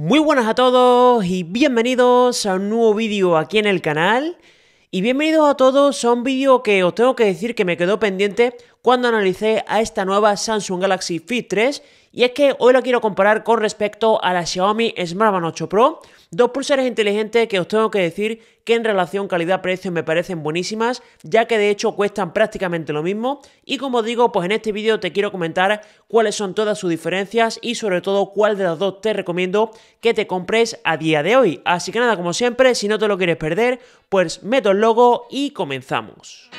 Muy buenas a todos y bienvenidos a un nuevo vídeo aquí en el canal. Y bienvenidos a todos a un vídeo que os tengo que decir que me quedó pendiente cuando analicé a esta nueva Samsung Galaxy Fit 3. Y es que hoy la quiero comparar con respecto a la Xiaomi Smart Band 8 Pro. Dos pulseras inteligentes que os tengo que decir que en relación calidad-precio me parecen buenísimas, ya que de hecho cuestan prácticamente lo mismo. Y como digo, pues en este vídeo te quiero comentar cuáles son todas sus diferencias y sobre todo cuál de las dos te recomiendo que te compres a día de hoy. Así que nada, como siempre, si no te lo quieres perder, pues meto el logo y comenzamos.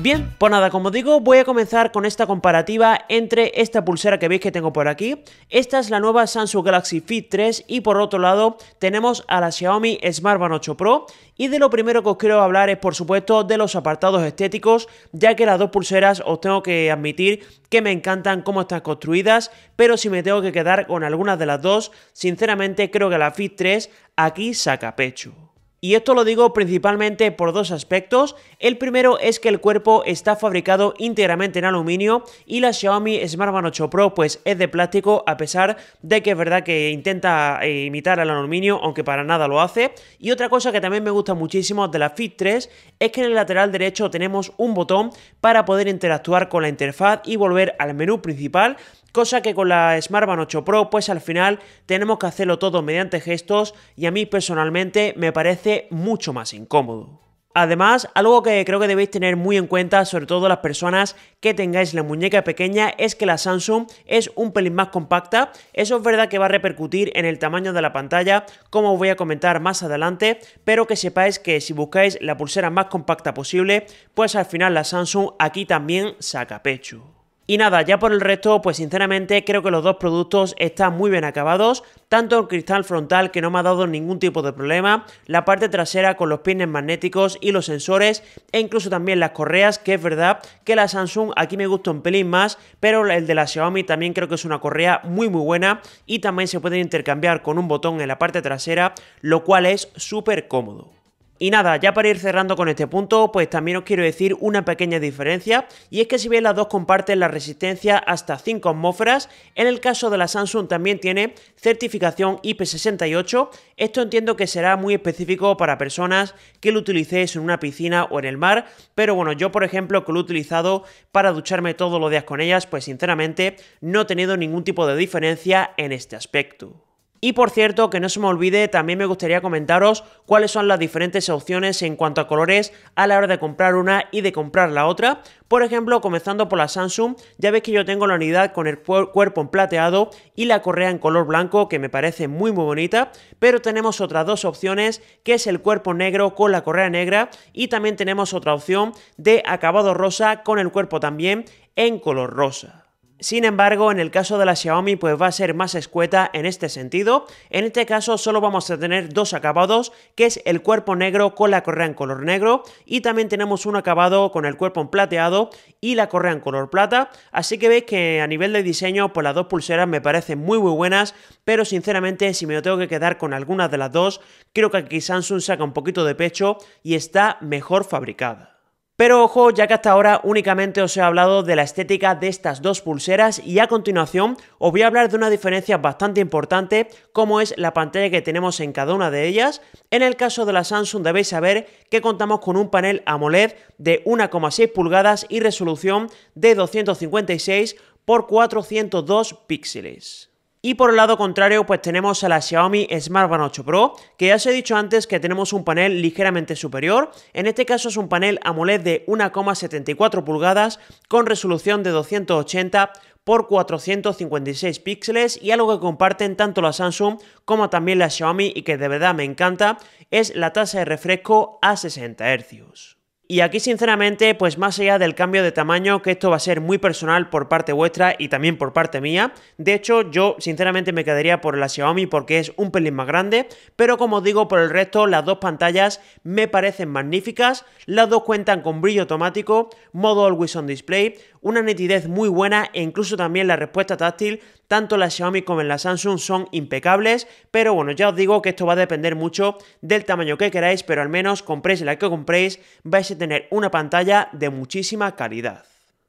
Bien, pues nada, como digo, voy a comenzar con esta comparativa entre esta pulsera que veis que tengo por aquí. Esta es la nueva Samsung Galaxy Fit 3 y por otro lado tenemos a la Xiaomi Smart Band 8 Pro. Y de lo primero que os quiero hablar es, por supuesto, de los apartados estéticos, ya que las dos pulseras os tengo que admitir que me encantan cómo están construidas, pero si me tengo que quedar con algunas de las dos, sinceramente creo que la Fit 3 aquí saca pecho. Y esto lo digo principalmente por dos aspectos. El primero es que el cuerpo está fabricado íntegramente en aluminio y la Xiaomi Smart Band 8 Pro pues es de plástico, a pesar de que es verdad que intenta imitar al aluminio, aunque para nada lo hace. Y otra cosa que también me gusta muchísimo de la Fit 3 es que en el lateral derecho tenemos un botón para poder interactuar con la interfaz y volver al menú principal, cosa que con la Smart Band 8 Pro pues al final tenemos que hacerlo todo mediante gestos y a mí personalmente me parece mucho más incómodo. Además, algo que creo que debéis tener muy en cuenta, sobre todo las personas que tengáis la muñeca pequeña, es que la Samsung es un pelín más compacta. Eso es verdad que va a repercutir en el tamaño de la pantalla, como os voy a comentar más adelante, pero que sepáis que si buscáis la pulsera más compacta posible, pues al final la Samsung aquí también saca pecho. Y nada, ya por el resto, pues sinceramente creo que los dos productos están muy bien acabados, tanto el cristal frontal, que no me ha dado ningún tipo de problema, la parte trasera con los pines magnéticos y los sensores, e incluso también las correas, que es verdad que la Samsung aquí me gusta un pelín más, pero el de la Xiaomi también creo que es una correa muy buena y también se pueden intercambiar con un botón en la parte trasera, lo cual es súper cómodo. Y nada, ya para ir cerrando con este punto, pues también os quiero decir una pequeña diferencia, y es que si bien las dos comparten la resistencia hasta 5 atmósferas, en el caso de la Samsung también tiene certificación IP68, esto entiendo que será muy específico para personas que lo utilicéis en una piscina o en el mar, pero bueno, yo por ejemplo que lo he utilizado para ducharme todos los días con ellas, pues sinceramente no he tenido ningún tipo de diferencia en este aspecto. Y por cierto, que no se me olvide, también me gustaría comentaros cuáles son las diferentes opciones en cuanto a colores a la hora de comprar una y de comprar la otra. Por ejemplo, comenzando por la Samsung, ya veis que yo tengo la unidad con el cuerpo en plateado y la correa en color blanco, que me parece muy bonita, pero tenemos otras dos opciones, que es el cuerpo negro con la correa negra, y también tenemos otra opción de acabado rosa con el cuerpo también en color rosa. Sin embargo, en el caso de la Xiaomi pues va a ser más escueta en este sentido. En este caso solo vamos a tener dos acabados, que es el cuerpo negro con la correa en color negro, y también tenemos un acabado con el cuerpo en plateado y la correa en color plata. Así que veis que a nivel de diseño pues las dos pulseras me parecen muy buenas, pero sinceramente si me tengo que quedar con algunas de las dos, creo que aquí Samsung saca un poquito de pecho y está mejor fabricada. Pero ojo, ya que hasta ahora únicamente os he hablado de la estética de estas dos pulseras y a continuación os voy a hablar de una diferencia bastante importante, como es la pantalla que tenemos en cada una de ellas. En el caso de la Samsung debéis saber que contamos con un panel AMOLED de 1,6 pulgadas y resolución de 256 por 402 píxeles. Y por el lado contrario pues tenemos a la Xiaomi Smart Band 8 Pro, que ya os he dicho antes que tenemos un panel ligeramente superior. En este caso es un panel AMOLED de 1,74 pulgadas con resolución de 280 por 456 píxeles, y algo que comparten tanto la Samsung como también la Xiaomi y que de verdad me encanta es la tasa de refresco a 60 Hz. Y aquí sinceramente, pues más allá del cambio de tamaño, que esto va a ser muy personal por parte vuestra y también por parte mía, de hecho yo sinceramente me quedaría por la Xiaomi porque es un pelín más grande, pero como os digo, por el resto las dos pantallas me parecen magníficas, las dos cuentan con brillo automático, modo Always On Display, una nitidez muy buena e incluso también la respuesta táctil tanto en la Xiaomi como en la Samsung son impecables, pero bueno, ya os digo que esto va a depender mucho del tamaño que queráis, pero al menos compréis la que compréis, vais a tener una pantalla de muchísima calidad.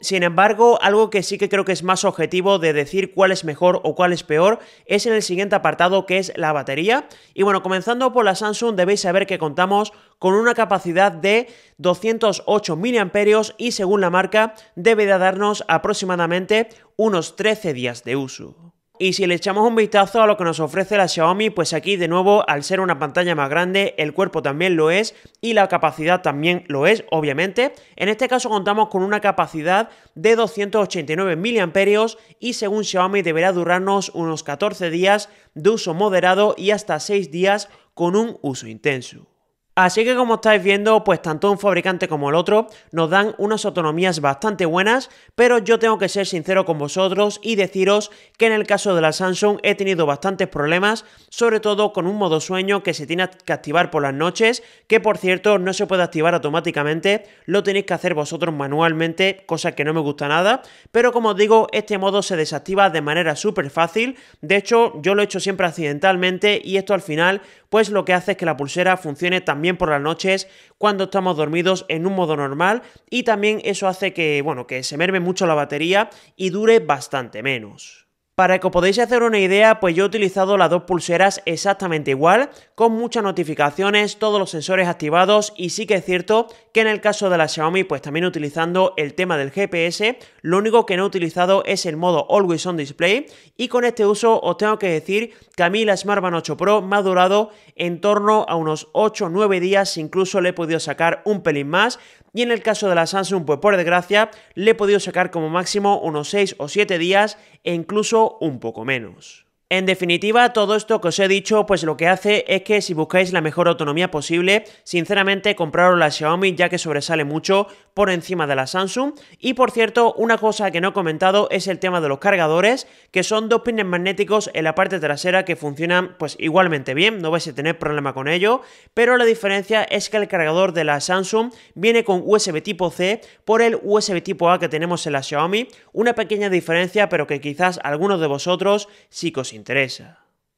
Sin embargo, algo que sí que creo que es más objetivo de decir cuál es mejor o cuál es peor es en el siguiente apartado, que es la batería. Y bueno, comenzando por la Samsung, debéis saber que contamos con una capacidad de 208 mAh y según la marca debe de darnos aproximadamente unos 13 días de uso. Y si le echamos un vistazo a lo que nos ofrece la Xiaomi, pues aquí de nuevo, al ser una pantalla más grande, el cuerpo también lo es y la capacidad también lo es, obviamente. En este caso contamos con una capacidad de 289 mAh y según Xiaomi deberá durarnos unos 14 días de uso moderado y hasta 6 días con un uso intenso. Así que como estáis viendo, pues tanto un fabricante como el otro nos dan unas autonomías bastante buenas, pero yo tengo que ser sincero con vosotros y deciros que en el caso de la Samsung he tenido bastantes problemas, sobre todo con un modo sueño que se tiene que activar por las noches, que por cierto no se puede activar automáticamente, lo tenéis que hacer vosotros manualmente, cosa que no me gusta nada, pero como os digo, este modo se desactiva de manera súper fácil, de hecho yo lo he hecho siempre accidentalmente y esto al final pues lo que hace es que la pulsera funcione también por las noches cuando estamos dormidos en un modo normal y también eso hace que, bueno, que se merme mucho la batería y dure bastante menos. Para que os podáis hacer una idea, pues yo he utilizado las dos pulseras exactamente igual, con muchas notificaciones, todos los sensores activados y sí que es cierto que en el caso de la Xiaomi pues también utilizando el tema del GPS, lo único que no he utilizado es el modo Always on Display y con este uso os tengo que decir que a mí la Smart Band 8 Pro me ha durado en torno a unos 8 o 9 días, incluso le he podido sacar un pelín más. Y en el caso de la Samsung, pues por desgracia, le he podido sacar como máximo unos 6 o 7 días e incluso un poco menos. En definitiva, todo esto que os he dicho, pues lo que hace es que si buscáis la mejor autonomía posible, sinceramente compraros la Xiaomi ya que sobresale mucho por encima de la Samsung. Y por cierto, una cosa que no he comentado es el tema de los cargadores, que son dos pines magnéticos en la parte trasera que funcionan pues igualmente bien, no vais a tener problema con ello, pero la diferencia es que el cargador de la Samsung viene con USB tipo C por el USB tipo A que tenemos en la Xiaomi, una pequeña diferencia pero que quizás algunos de vosotros sí que os interesa.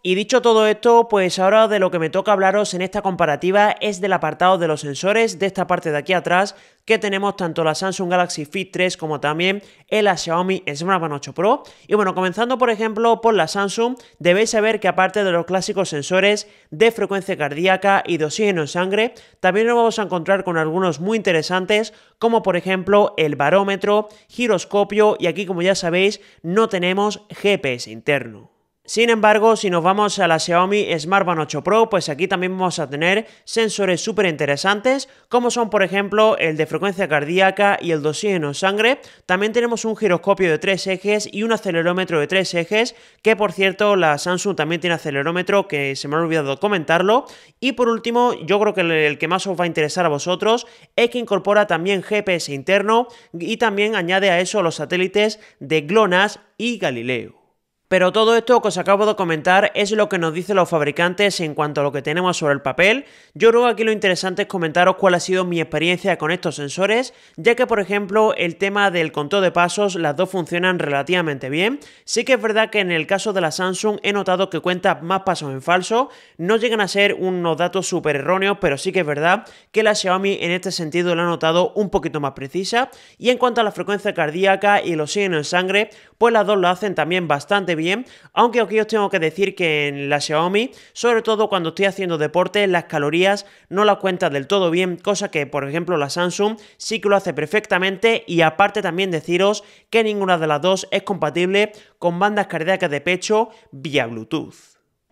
Y dicho todo esto, pues ahora de lo que me toca hablaros en esta comparativa es del apartado de los sensores, de esta parte de aquí atrás que tenemos tanto la Samsung Galaxy Fit 3 como también el Xiaomi Smart Band 8 Pro. Y bueno, comenzando por ejemplo por la Samsung, debéis saber que aparte de los clásicos sensores de frecuencia cardíaca y de oxígeno en sangre, también nos vamos a encontrar con algunos muy interesantes como por ejemplo el barómetro, giroscopio y aquí como ya sabéis no tenemos GPS interno. Sin embargo, si nos vamos a la Xiaomi Smart Band 8 Pro, pues aquí también vamos a tener sensores súper interesantes, como son por ejemplo el de frecuencia cardíaca y el de oxígeno en sangre. También tenemos un giroscopio de 3 ejes y un acelerómetro de 3 ejes, que por cierto la Samsung también tiene acelerómetro, que se me ha olvidado comentarlo. Y por último, yo creo que el que más os va a interesar a vosotros es que incorpora también GPS interno y también añade a eso los satélites de GLONASS y Galileo. Pero todo esto que os acabo de comentar es lo que nos dicen los fabricantes en cuanto a lo que tenemos sobre el papel. Yo creo que aquí lo interesante es comentaros cuál ha sido mi experiencia con estos sensores, ya que por ejemplo el tema del conteo de pasos, las dos funcionan relativamente bien. Sí que es verdad que en el caso de la Samsung he notado que cuenta más pasos en falso, no llegan a ser unos datos súper erróneos, pero sí que es verdad que la Xiaomi en este sentido la ha notado un poquito más precisa. Y en cuanto a la frecuencia cardíaca y el oxígeno en sangre, pues las dos lo hacen también bastante bien, aunque aquí os tengo que decir que en la Xiaomi, sobre todo cuando estoy haciendo deporte, las calorías no las cuentas del todo bien, cosa que por ejemplo la Samsung sí que lo hace perfectamente. Y aparte también deciros que ninguna de las dos es compatible con bandas cardíacas de pecho vía Bluetooth.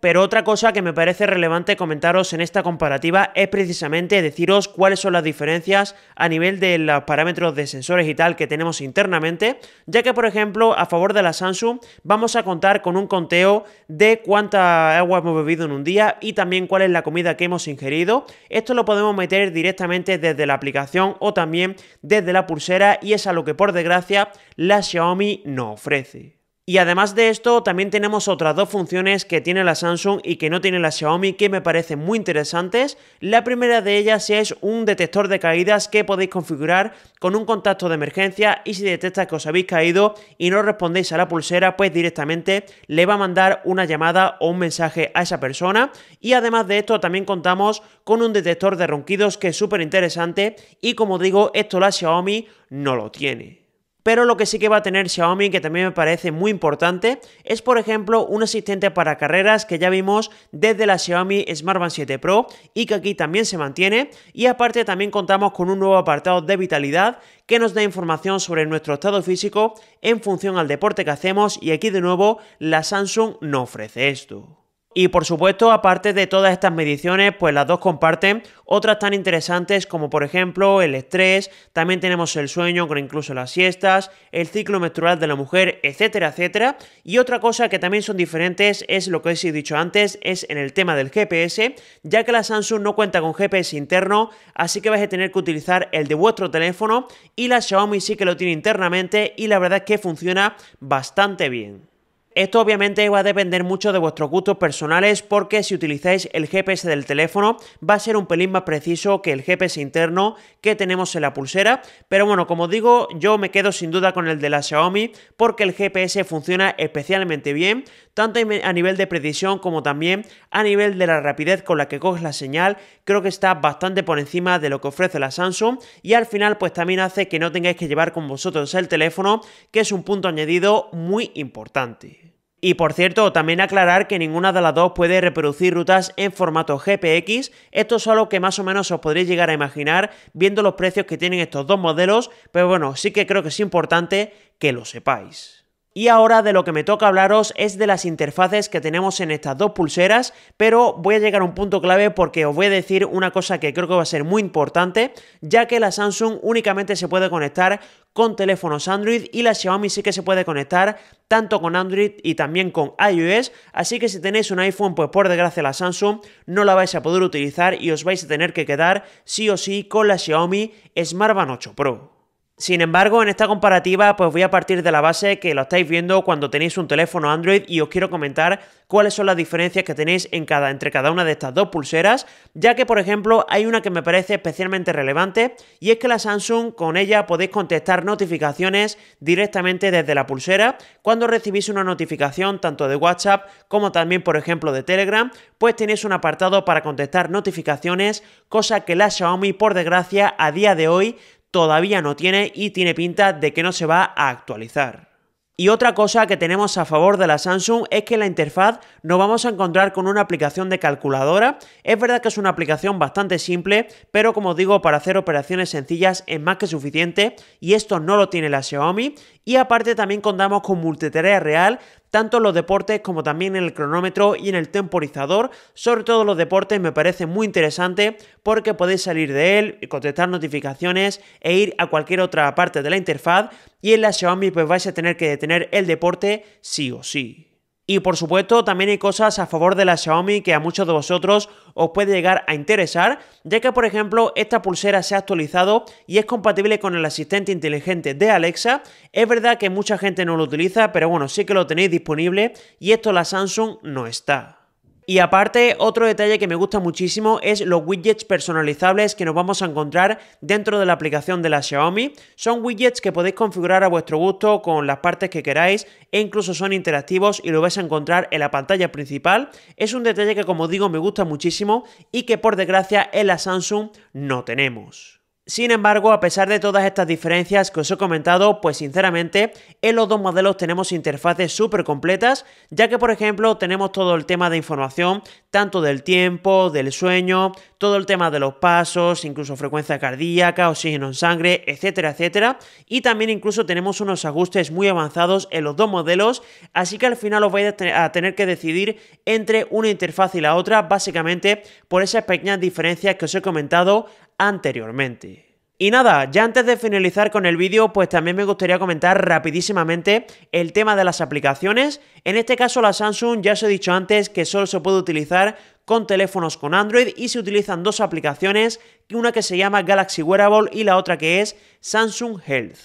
Pero otra cosa que me parece relevante comentaros en esta comparativa es precisamente deciros cuáles son las diferencias a nivel de los parámetros de sensores y tal que tenemos internamente, ya que por ejemplo a favor de la Samsung vamos a contar con un conteo de cuánta agua hemos bebido en un día y también cuál es la comida que hemos ingerido. Esto lo podemos meter directamente desde la aplicación o también desde la pulsera y es algo que por desgracia la Xiaomi no ofrece. Y además de esto, también tenemos otras dos funciones que tiene la Samsung y que no tiene la Xiaomi que me parecen muy interesantes. La primera de ellas es un detector de caídas que podéis configurar con un contacto de emergencia, y si detecta que os habéis caído y no respondéis a la pulsera, pues directamente le va a mandar una llamada o un mensaje a esa persona. Y además de esto, también contamos con un detector de ronquidos que es súper interesante, y como digo, esto la Xiaomi no lo tiene. Pero lo que sí que va a tener Xiaomi, que también me parece muy importante, es por ejemplo un asistente para carreras que ya vimos desde la Xiaomi Smart Band 7 Pro y que aquí también se mantiene. Y aparte también contamos con un nuevo apartado de vitalidad que nos da información sobre nuestro estado físico en función al deporte que hacemos, y aquí de nuevo la Samsung no ofrece esto. Y por supuesto, aparte de todas estas mediciones, pues las dos comparten otras tan interesantes como por ejemplo el estrés, también tenemos el sueño con incluso las siestas, el ciclo menstrual de la mujer, etcétera, etcétera. Y otra cosa que también son diferentes es lo que os he dicho antes, es en el tema del GPS, ya que la Samsung no cuenta con GPS interno, así que vais a tener que utilizar el de vuestro teléfono, y la Xiaomi sí que lo tiene internamente y la verdad es que funciona bastante bien. Esto obviamente va a depender mucho de vuestros gustos personales, porque si utilizáis el GPS del teléfono va a ser un pelín más preciso que el GPS interno que tenemos en la pulsera, pero bueno, como digo, yo me quedo sin duda con el de la Xiaomi porque el GPS funciona especialmente bien, tanto a nivel de precisión como también a nivel de la rapidez con la que coges la señal. Creo que está bastante por encima de lo que ofrece la Samsung, y al final pues también hace que no tengáis que llevar con vosotros el teléfono, que es un punto añadido muy importante. Y por cierto, también aclarar que ninguna de las dos puede reproducir rutas en formato GPX. Esto es algo que más o menos os podréis llegar a imaginar viendo los precios que tienen estos dos modelos, pero bueno, sí que creo que es importante que lo sepáis. Y ahora de lo que me toca hablaros es de las interfaces que tenemos en estas dos pulseras, pero voy a llegar a un punto clave porque os voy a decir una cosa que creo que va a ser muy importante, ya que la Samsung únicamente se puede conectar con teléfonos Android y la Xiaomi sí que se puede conectar tanto con Android y también con iOS, así que si tenéis un iPhone, pues por desgracia la Samsung no la vais a poder utilizar y os vais a tener que quedar sí o sí con la Xiaomi Smart Band 8 Pro. Sin embargo, en esta comparativa pues voy a partir de la base que lo estáis viendo cuando tenéis un teléfono Android y os quiero comentar cuáles son las diferencias que tenéis entre cada una de estas dos pulseras, ya que por ejemplo hay una que me parece especialmente relevante, y es que la Samsung con ella podéis contestar notificaciones directamente desde la pulsera. Cuando recibís una notificación tanto de WhatsApp como también por ejemplo de Telegram, pues tenéis un apartado para contestar notificaciones, cosa que la Xiaomi por desgracia a día de hoy todavía no tiene y tiene pinta de que no se va a actualizar. Y otra cosa que tenemos a favor de la Samsung es que en la interfaz nos vamos a encontrar con una aplicación de calculadora. Es verdad que es una aplicación bastante simple, pero como digo, para hacer operaciones sencillas es más que suficiente, y esto no lo tiene la Xiaomi. Y aparte también contamos con multitarea real, tanto en los deportes como también en el cronómetro y en el temporizador. Sobre todo los deportes me parece muy interesante porque podéis salir de él, contestar notificaciones e ir a cualquier otra parte de la interfaz, y en la Xiaomi pues vais a tener que detener el deporte sí o sí. Y por supuesto también hay cosas a favor de la Xiaomi que a muchos de vosotros os puede llegar a interesar, ya que por ejemplo esta pulsera se ha actualizado y es compatible con el asistente inteligente de Alexa. Es verdad que mucha gente no lo utiliza, pero bueno, sí que lo tenéis disponible y esto la Samsung no está. Y aparte, otro detalle que me gusta muchísimo es los widgets personalizables que nos vamos a encontrar dentro de la aplicación de la Xiaomi. Son widgets que podéis configurar a vuestro gusto con las partes que queráis, e incluso son interactivos y lo vais a encontrar en la pantalla principal. Es un detalle que, como digo, me gusta muchísimo y que por desgracia en la Samsung no tenemos. Sin embargo, a pesar de todas estas diferencias que os he comentado, pues sinceramente en los dos modelos tenemos interfaces súper completas, ya que por ejemplo tenemos todo el tema de información, tanto del tiempo, del sueño, todo el tema de los pasos, incluso frecuencia cardíaca, oxígeno en sangre, etcétera, etcétera. Y también incluso tenemos unos ajustes muy avanzados en los dos modelos, así que al final os vais a tener que decidir entre una interfaz y la otra, básicamente por esas pequeñas diferencias que os he comentado anteriormente. Y nada, ya antes de finalizar con el vídeo, pues también me gustaría comentar rapidísimamente el tema de las aplicaciones. En este caso la Samsung, ya os he dicho antes que solo se puede utilizar con teléfonos con Android, y se utilizan dos aplicaciones, una que se llama Galaxy Wearable y la otra que es Samsung Health.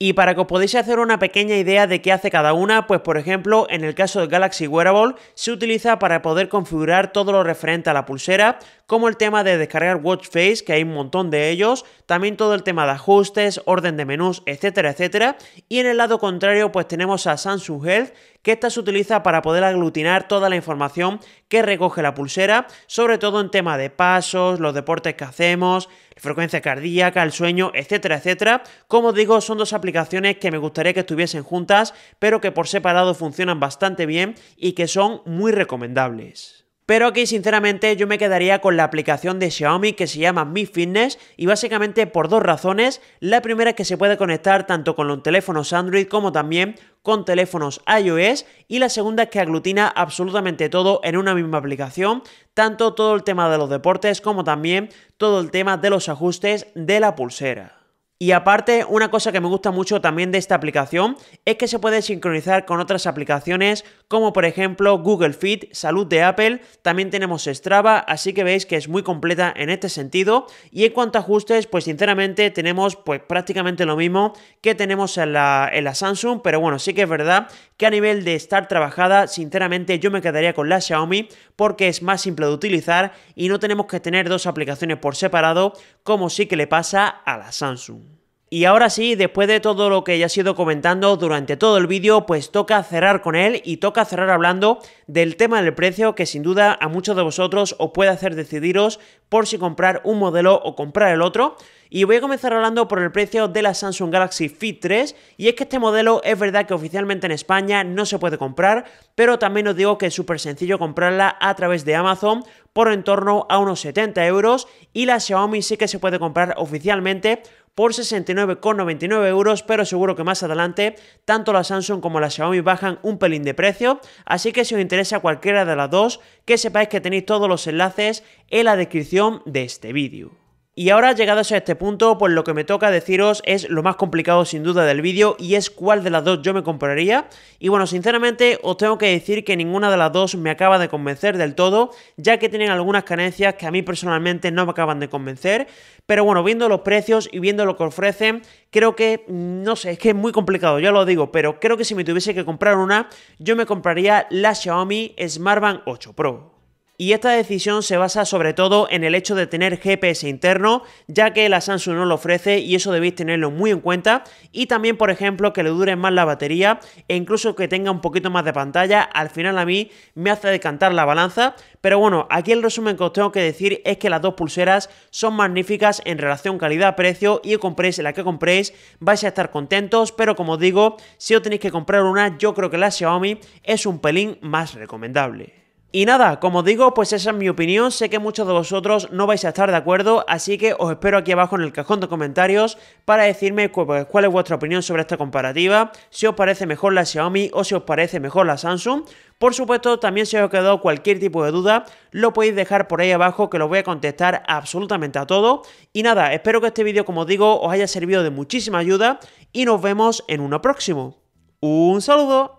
Y para que os podáis hacer una pequeña idea de qué hace cada una, pues por ejemplo, en el caso de Galaxy Wearable, se utiliza para poder configurar todo lo referente a la pulsera, como el tema de descargar watch face, que hay un montón de ellos, también todo el tema de ajustes, orden de menús, etcétera, etcétera. Y en el lado contrario, pues tenemos a Samsung Health, que esta se utiliza para poder aglutinar toda la información que recoge la pulsera, sobre todo en tema de pasos, los deportes que hacemos, frecuencia cardíaca, el sueño, etcétera, etcétera. Como digo, son dos aplicaciones que me gustaría que estuviesen juntas, pero que por separado funcionan bastante bien y que son muy recomendables. Pero aquí sinceramente yo me quedaría con la aplicación de Xiaomi que se llama Mi Fitness, y básicamente por dos razones. La primera es que se puede conectar tanto con los teléfonos Android como también con teléfonos iOS, y la segunda es que aglutina absolutamente todo en una misma aplicación, tanto todo el tema de los deportes como también todo el tema de los ajustes de la pulsera. Y aparte, una cosa que me gusta mucho también de esta aplicación es que se puede sincronizar con otras aplicaciones como por ejemplo Google Fit, Salud de Apple, también tenemos Strava, así que veis que es muy completa en este sentido. Y en cuanto a ajustes, pues sinceramente tenemos pues prácticamente lo mismo que tenemos en la Samsung, pero bueno, sí que es verdad que a nivel de estar trabajada, sinceramente yo me quedaría con la Xiaomi porque es más simple de utilizar y no tenemos que tener dos aplicaciones por separado como sí que le pasa a la Samsung. Y ahora sí, después de todo lo que ya he ido comentando durante todo el vídeo, pues toca cerrar con él y toca cerrar hablando del tema del precio, que sin duda a muchos de vosotros os puede hacer decidiros por si comprar un modelo o comprar el otro. Y voy a comenzar hablando por el precio de la Samsung Galaxy Fit 3, y es que este modelo es verdad que oficialmente en España no se puede comprar, pero también os digo que es súper sencillo comprarla a través de Amazon por en torno a unos 70 euros, y la Xiaomi sí que se puede comprar oficialmente por 69,99 euros, pero seguro que más adelante tanto la Samsung como la Xiaomi bajan un pelín de precio, así que si os interesa cualquiera de las dos, que sepáis que tenéis todos los enlaces en la descripción de este vídeo. Y ahora, llegados a este punto, pues lo que me toca deciros es lo más complicado sin duda del vídeo, y es cuál de las dos yo me compraría. Y bueno, sinceramente os tengo que decir que ninguna de las dos me acaba de convencer del todo, ya que tienen algunas carencias que a mí personalmente no me acaban de convencer. Pero bueno, viendo los precios y viendo lo que ofrecen, creo que, no sé, es que es muy complicado, ya lo digo, pero creo que si me tuviese que comprar una, yo me compraría la Xiaomi Smart Band 8 Pro. Y esta decisión se basa sobre todo en el hecho de tener GPS interno, ya que la Samsung no lo ofrece y eso debéis tenerlo muy en cuenta. Y también, por ejemplo, que le dure más la batería e incluso que tenga un poquito más de pantalla. Al final a mí me hace decantar la balanza. Pero bueno, aquí el resumen que os tengo que decir es que las dos pulseras son magníficas en relación calidad-precio, y compréis la que compréis, vais a estar contentos. Pero como os digo, si os tenéis que comprar una, yo creo que la Xiaomi es un pelín más recomendable. Y nada, como digo, pues esa es mi opinión, sé que muchos de vosotros no vais a estar de acuerdo, así que os espero aquí abajo en el cajón de comentarios para decirme cuál es vuestra opinión sobre esta comparativa, si os parece mejor la Xiaomi o si os parece mejor la Samsung. Por supuesto, también si os ha quedado cualquier tipo de duda, lo podéis dejar por ahí abajo, que lo voy a contestar absolutamente a todo. Y nada, espero que este vídeo, como digo, os haya servido de muchísima ayuda y nos vemos en uno próximo. ¡Un saludo!